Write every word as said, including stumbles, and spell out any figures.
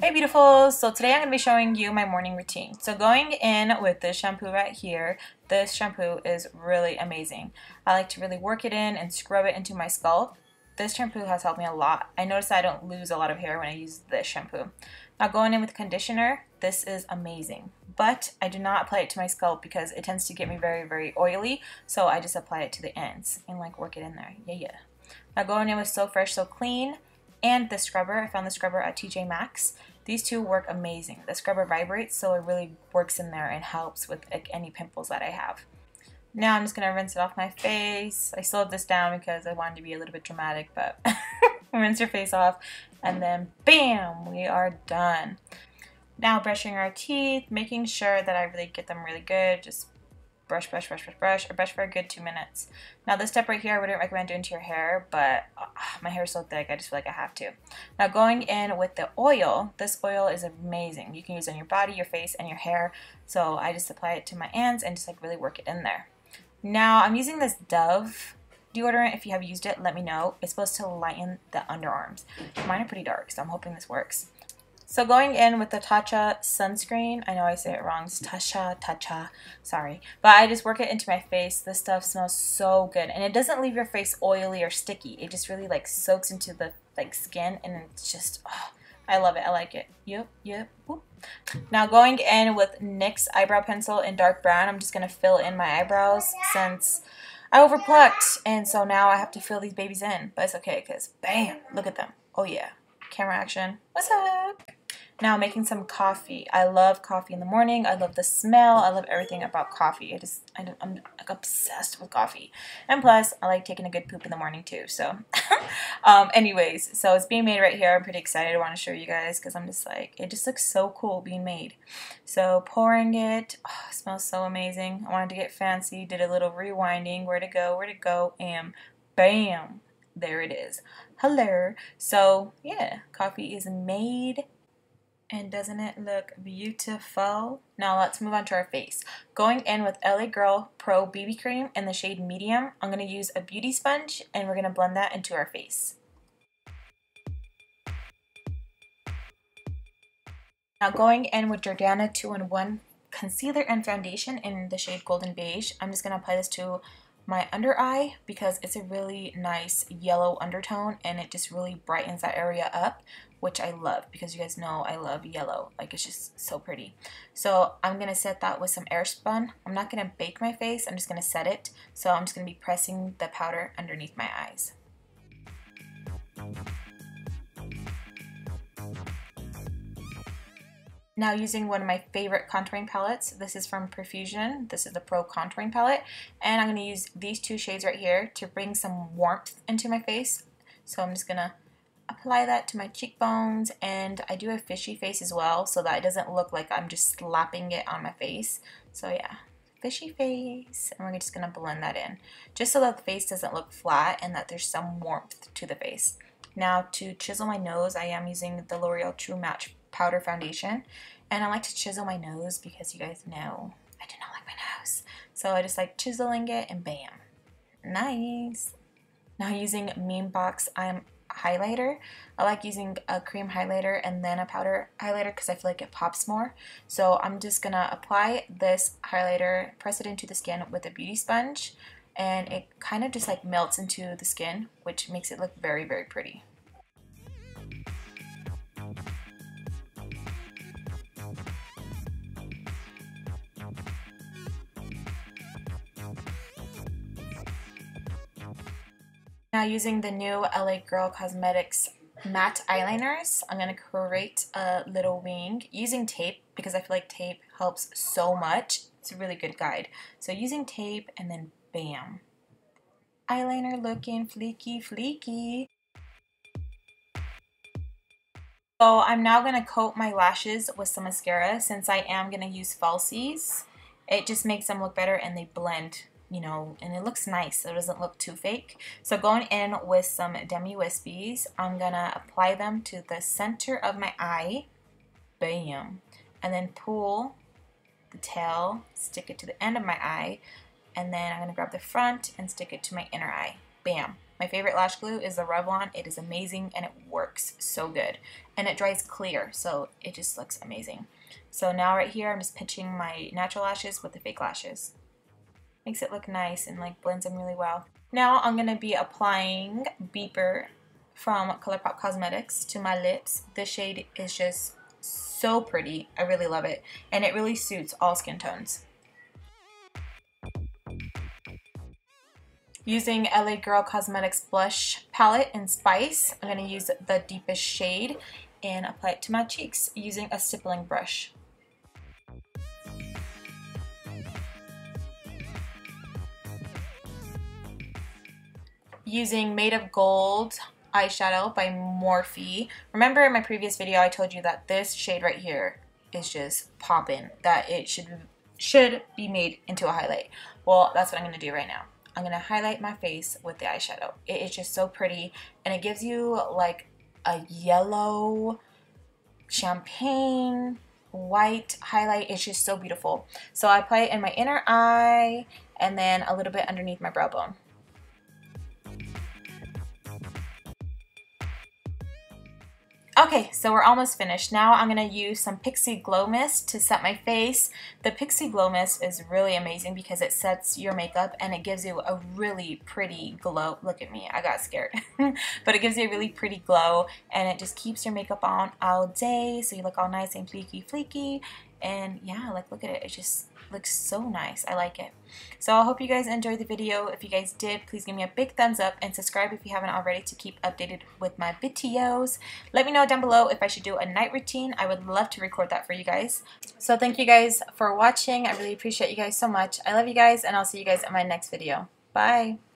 Hey beautifuls, so today I'm going to be showing you my morning routine. So going in with this shampoo right here, this shampoo is really amazing. I like to really work it in and scrub it into my scalp. This shampoo has helped me a lot. I notice I don't lose a lot of hair when I use this shampoo. Now going in with conditioner, this is amazing. But I do not apply it to my scalp because it tends to get me very, very oily. So I just apply it to the ends and like work it in there. Yeah, yeah. Now going in with So Fresh, So Clean and the scrubber. I found the scrubber at T J Maxx. These two work amazing. The scrubber vibrates, so it really works in there and helps with like any pimples that I have. Now I'm just gonna rinse it off my face. I slowed this down because I wanted to be a little bit dramatic, but rinse your face off and then bam, we are done. Now brushing our teeth, making sure that I really get them really good. Just brush, brush, brush, brush, brush, or brush for a good two minutes. Now this step right here, I wouldn't recommend doing to your hair, but uh, my hair is so thick, I just feel like I have to. Now going in with the oil, this oil is amazing. You can use it on your body, your face, and your hair. So I just apply it to my ends and just like really work it in there. Now I'm using this Dove deodorant. If you have used it, let me know. It's supposed to lighten the underarms. Mine are pretty dark, so I'm hoping this works. So going in with the Tatcha sunscreen, I know I say it wrong, it's Tatcha, Tatcha, sorry. But I just work it into my face. This stuff smells so good. And it doesn't leave your face oily or sticky. It just really like soaks into the like skin and it's just, oh, I love it, I like it. Yep, yep, whoop. Now going in with N Y X eyebrow pencil in dark brown, I'm just gonna fill in my eyebrows since I overplucked. And so now I have to fill these babies in, but it's okay, cause bam, look at them, oh yeah. Camera action, what's up? Now making some coffee. I love coffee in the morning. I love the smell. I love everything about coffee. I just, I, I'm like obsessed with coffee. And plus, I like taking a good poop in the morning too. So um, anyways, so it's being made right here. I'm pretty excited. I want to show you guys because I'm just like, it just looks so cool being made. So pouring it, oh, it smells so amazing. I wanted to get fancy. Did a little rewinding. Where to go, where to go, and bam, there it is. Hello. So yeah, coffee is made. And doesn't it look beautiful? Now let's move on to our face. Going in with L A Girl Pro B B Cream in the shade Medium. I'm going to use a beauty sponge and we're going to blend that into our face. Now going in with Jordana two in one Concealer and Foundation in the shade Golden Beige. I'm just going to apply this to my under eye because it's a really nice yellow undertone and it just really brightens that area up, which I love because you guys know I love yellow. Like it's just so pretty. So I'm gonna set that with some airspun. I'm not gonna bake my face, I'm just gonna set it. So I'm just gonna be pressing the powder underneath my eyes. Now using one of my favorite contouring palettes. This is from Perfusion. This is the Pro Contouring Palette. And I'm gonna use these two shades right here to bring some warmth into my face. So I'm just gonna apply that to my cheekbones. And I do a fishy face as well so that it doesn't look like I'm just slapping it on my face. So yeah, fishy face. And we're just gonna blend that in. Just so that the face doesn't look flat and that there's some warmth to the face. Now to chisel my nose, I am using the L'Oreal True Match powder foundation, and I like to chisel my nose because you guys know I do not like my nose, so I just like chiseling it and bam, nice. Now using Meme Box I'm highlighter, I like using a cream highlighter and then a powder highlighter because I feel like it pops more. So I'm just gonna apply this highlighter, press it into the skin with a beauty sponge, and it kind of just like melts into the skin, which makes it look very, very pretty. Now using the new L A Girl Cosmetics matte eyeliners, I'm going to create a little wing using tape because I feel like tape helps so much. It's a really good guide. So using tape and then bam. Eyeliner looking fleeky fleeky. So I'm now going to coat my lashes with some mascara since I am going to use falsies. It just makes them look better and they blend, you know, and it looks nice so it doesn't look too fake. So going in with some Demi Wispies, I'm gonna apply them to the center of my eye, bam, and then pull the tail, stick it to the end of my eye, and then I'm going to grab the front and stick it to my inner eye. Bam. My favorite lash glue is the Revlon. It is amazing and it works so good. And it dries clear, so it just looks amazing. So now right here, I'm just pinching my natural lashes with the fake lashes. Makes it look nice and like blends them really well. Now I'm going to be applying Beeper from ColourPop Cosmetics to my lips. This shade is just so pretty. I really love it. And it really suits all skin tones. Using L A Girl Cosmetics blush palette in Spice, I'm going to use the deepest shade and apply it to my cheeks using a stippling brush. Using Made of Gold eyeshadow by Morphe. Remember in my previous video I told you that this shade right here is just poppin', that it should, should be made into a highlight. Well, that's what I'm going to do right now. I'm going to highlight my face with the eyeshadow. It is just so pretty and it gives you like a yellow, champagne, white highlight. It's just so beautiful. So I apply it in my inner eye and then a little bit underneath my brow bone. Okay, so we're almost finished. Now I'm going to use some Pixi Glow Mist to set my face. The Pixi Glow Mist is really amazing because it sets your makeup and it gives you a really pretty glow. Look at me, I got scared. But it gives you a really pretty glow and it just keeps your makeup on all day so you look all nice and fleeky fleeky. And yeah, like look at it, it just looks so nice. I like it. So I hope you guys enjoyed the video. If you guys did, please give me a big thumbs up and subscribe if you haven't already to keep updated with my videos. Let me know down below if I should do a night routine. I would love to record that for you guys. So thank you guys for watching. I really appreciate you guys so much. I love you guys and I'll see you guys in my next video. Bye.